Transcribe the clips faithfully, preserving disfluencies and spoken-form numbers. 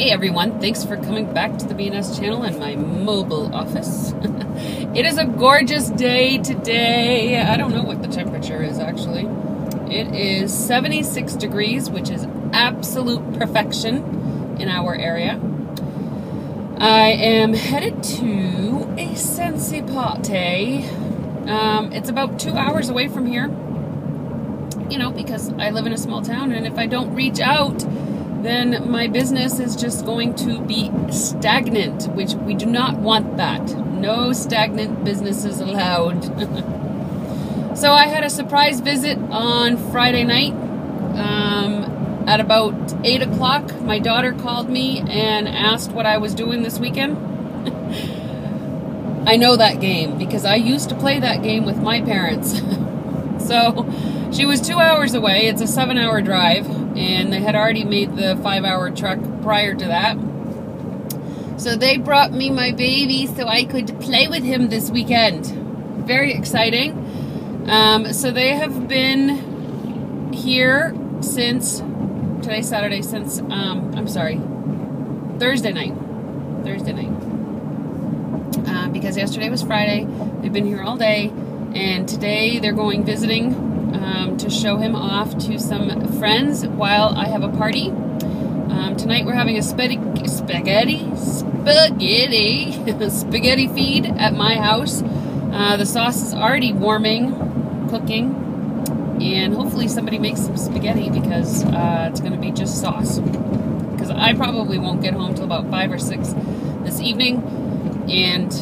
Hey everyone, thanks for coming back to the B N S channel and my mobile office. It is a gorgeous day today. I don't know what the temperature is actually. It is seventy-six degrees, which is absolute perfection in our area. I am headed to a Scentsy party. Um, it's about two hours away from here, you know, because I live in a small town, and if I don't reach out, then my business is just going to be stagnant, which we do not want that. No stagnant businesses allowed. So I had a surprise visit on Friday night. Um, at about eight o'clock, my daughter called me and asked what I was doing this weekend. I know that game because I used to play that game with my parents. So she was two hours away. It's a seven-hour drive, and they had already made the five-hour truck prior to that. So they brought me my baby so I could play with him this weekend. Very exciting. Um, so they have been here since, today's Saturday, since, um, I'm sorry, Thursday night. Thursday night. Uh, because yesterday was Friday. They've been here all day. And today they're going visiting um, to show him off to some friends while I have a party. Um, tonight we're having a spaghetti, spaghetti, spaghetti, spaghetti feed at my house. Uh, the sauce is already warming, cooking, and hopefully somebody makes some spaghetti because uh, it's going to be just sauce. Because I probably won't get home till about five or six this evening, and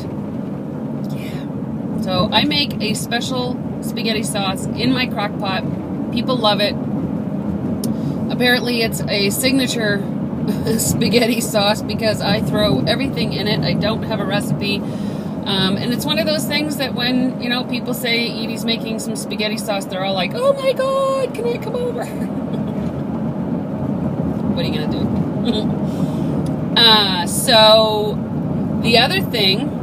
so I make a special spaghetti sauce in my crock pot. People love it. Apparently it's a signature spaghetti sauce because I throw everything in it. I don't have a recipe. Um, and it's one of those things that when, you know, people say Edie's making some spaghetti sauce, they're all like, oh my God, can I come over? What are you going to do? uh, so the other thing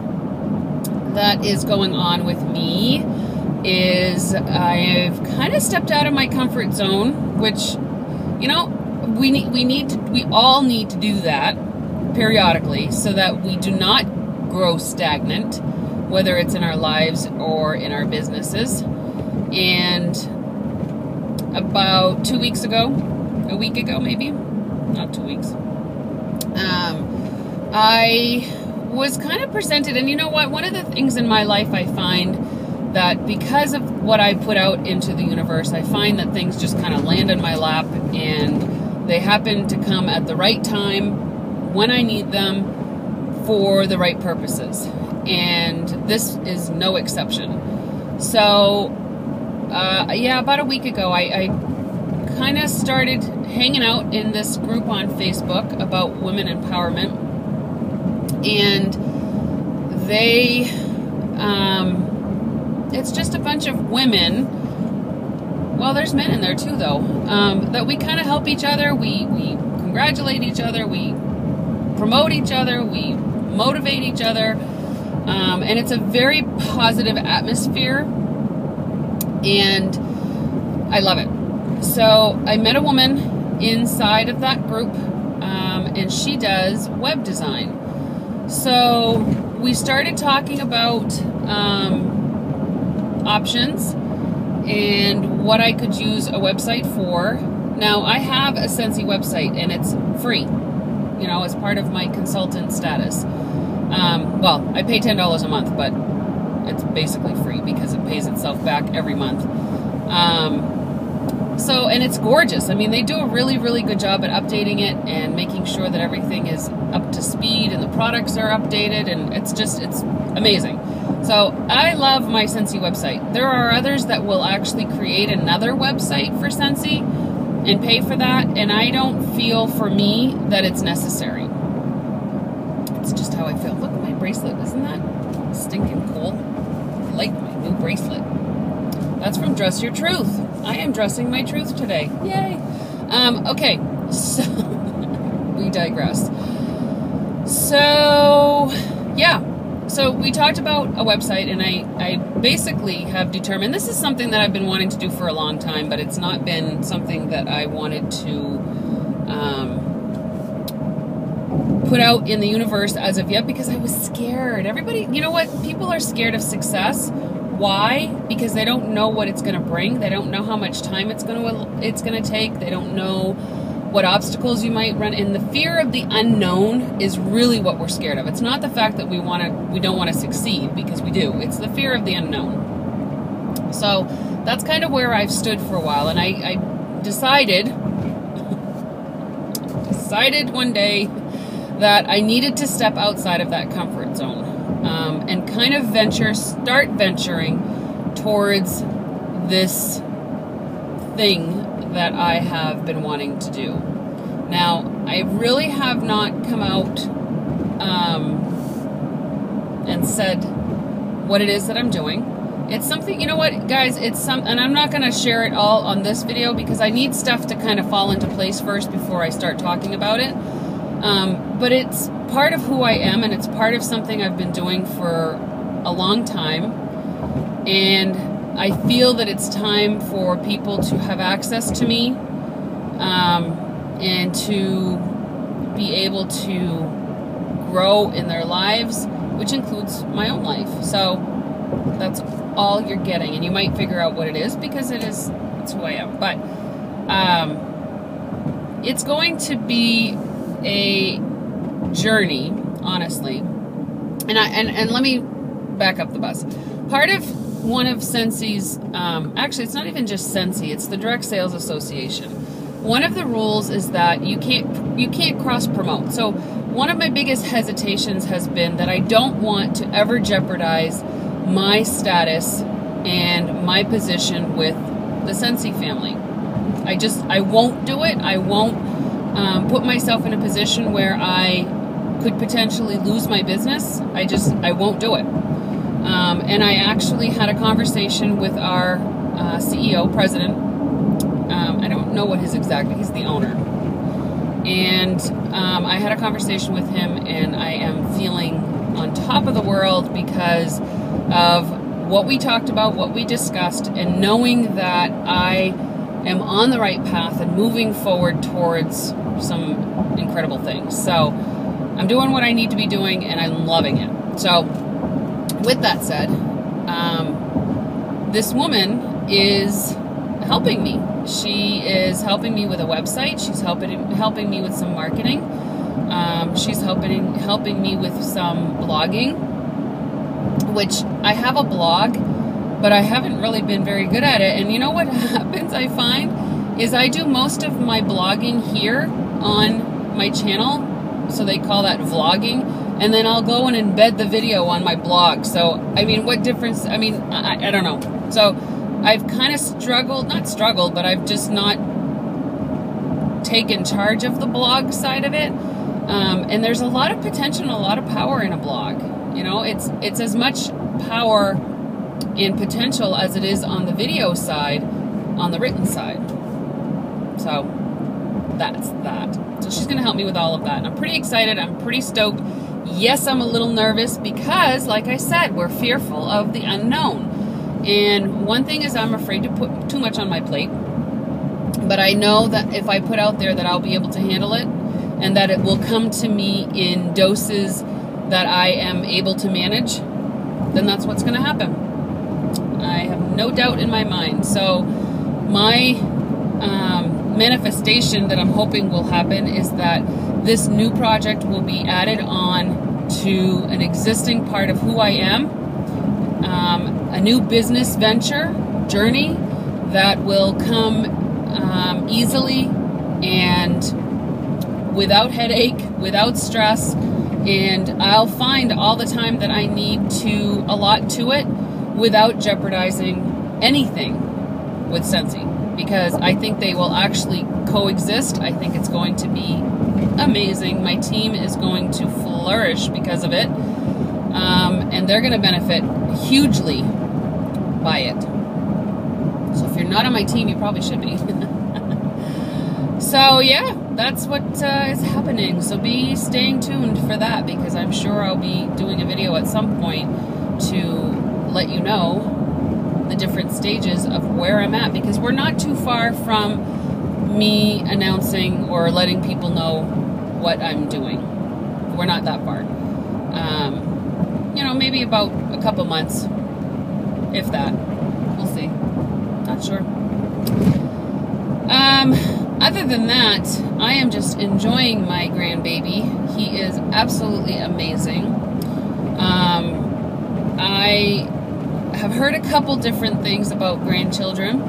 that is going on with me is I've kind of stepped out of my comfort zone, which, you know, we need, we need to, we all need to do that periodically so that we do not grow stagnant, whether it's in our lives or in our businesses. And about two weeks ago, a week ago, maybe not two weeks. Um, I, was kind of presented, and you know what, one of the things in my life I find that because of what I put out into the universe, I find that things just kind of land in my lap, and they happen to come at the right time, when I need them, for the right purposes, and this is no exception. So, uh, yeah, about a week ago, I, I kind of started hanging out in this group on Facebook about women empowerment. And they, um, it's just a bunch of women, well, there's men in there too, though, um, that we kind of help each other, we, we congratulate each other, we promote each other, we motivate each other, um, and it's a very positive atmosphere, and I love it. So I met a woman inside of that group, um, and she does web design. So we started talking about um, options and what I could use a website for. Now I have a Scentsy website and it's free, you know, as part of my consultant status. Um, well, I pay ten dollars a month, but it's basically free because it pays itself back every month. Um, so, and it's gorgeous. I mean, they do a really, really good job at updating it and making sure that everything is up to speed and the products are updated, and it's just, it's amazing. So I love my Scentsy website. There are others that will actually create another website for Scentsy and pay for that, and I don't feel for me that it's necessary. It's just how I feel. Look at my bracelet. Isn't that stinking cool? I like my new bracelet. That's from Dress Your Truth. I am dressing my truth today. Yay. Um, okay. So we digress. So, yeah, so we talked about a website, and I, I basically have determined, this is something that I've been wanting to do for a long time, but it's not been something that I wanted to um, put out in the universe as of yet because I was scared. Everybody, you know what? People are scared of success. Why? Because they don't know what it's going to bring. They don't know how much time it's going to it's going to take. They don't know what obstacles you might run, and the fear of the unknown is really what we're scared of. It's not the fact that we want to we don't want to succeed, because we do. It's the fear of the unknown. So that's kind of where I've stood for a while, and I, I decided decided one day that I needed to step outside of that comfort zone. Um, and kind of venture, start venturing towards this thing that I have been wanting to do. Now, I really have not come out um, and said what it is that I'm doing. It's something, you know what, guys, it's some, and I'm not going to share it all on this video because I need stuff to kind of fall into place first before I start talking about it. Um, but it's part of who I am, and it's part of something I've been doing for a long time, and I feel that it's time for people to have access to me um, and to be able to grow in their lives, which includes my own life. So that's all you're getting, and you might figure out what it is because it is, it's who I am. But um, it's going to be a journey, honestly, and I and, and let me back up the bus. Part of one of Scentsy, um, actually, it's not even just Scentsy; it's the Direct Sales Association. One of the rules is that you can't you can't cross promote. So one of my biggest hesitations has been that I don't want to ever jeopardize my status and my position with the Scentsy family. I just I won't do it. I won't. Um, put myself in a position where I could potentially lose my business. I just, I won't do it. Um, and I actually had a conversation with our uh, C E O, president. Um, I don't know what his exact, he's the owner. And um, I had a conversation with him, and I am feeling on top of the world because of what we talked about, what we discussed, and knowing that I am on the right path and moving forward towards some incredible things. So I'm doing what I need to be doing, and I'm loving it. So with that said, um, this woman is helping me. She is helping me with a website. She's helping helping me with some marketing. Um, she's helping helping me with some blogging, which I have a blog, but I haven't really been very good at it. And you know what happens, I find, is I do most of my blogging here on my channel, so they call that vlogging, and then I'll go and embed the video on my blog. So, I mean, what difference, I mean, I, I don't know. So, I've kind of struggled, not struggled, but I've just not taken charge of the blog side of it. Um, and there's a lot of potential and a lot of power in a blog. You know, it's it's as much power in potential as it is on the video side, on the written side. So that's that. So she's going to help me with all of that, and I'm pretty excited. I'm pretty stoked. Yes, I'm a little nervous because, like I said, we're fearful of the unknown. And one thing is I'm afraid to put too much on my plate, but I know that if I put out there that I'll be able to handle it, and that it will come to me in doses that I am able to manage, then that's what's going to happen. I have no doubt in my mind. So my um, manifestation that I'm hoping will happen is that this new project will be added on to an existing part of who I am, um, a new business venture journey that will come um, easily and without headache, without stress, and I'll find all the time that I need to allot to it without jeopardizing anything with Scentsy, because I think they will actually coexist. I think it's going to be amazing. My team is going to flourish because of it, um, and they're going to benefit hugely by it. So if you're not on my team, you probably should be. So yeah, that's what uh, is happening. So be staying tuned for that, because I'm sure I'll be doing a video at some point to let you know the different stages of where I'm at, because we're not too far from me announcing or letting people know what I'm doing. we're not that far. Um, you know, maybe about a couple months, if that. We'll see. Not sure. Um, other than that, I am just enjoying my grandbaby. He is absolutely amazing. Um, I have heard a couple different things about grandchildren.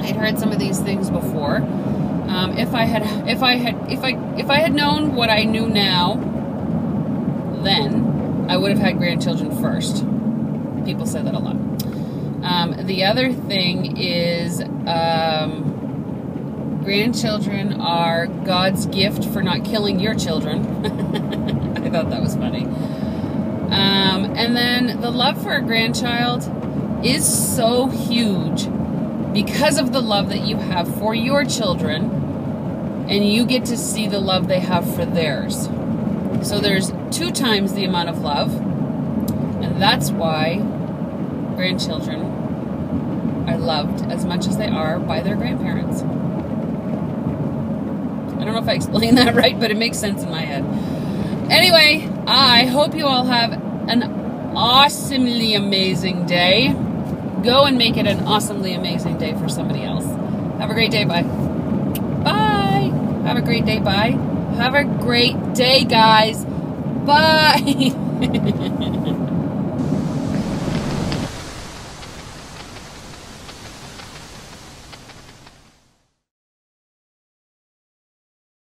I'd heard some of these things before. Um, if I had, if I had, if I, if I had known what I knew now, then I would have had grandchildren first. People say that a lot. Um, the other thing is, um, grandchildren are God's gift for not killing your children. I thought that was funny. Um, and then the love for a grandchild is so huge because of the love that you have for your children, and you get to see the love they have for theirs. So there's two times the amount of love, and that's why grandchildren are loved as much as they are by their grandparents. I don't know if I explained that right, but it makes sense in my head. Anyway, I hope you all have an awesomely amazing day. Go and make it an awesomely amazing day for somebody else. Have a great day. Bye. Bye. Have a great day. Bye. Have a great day, guys. Bye.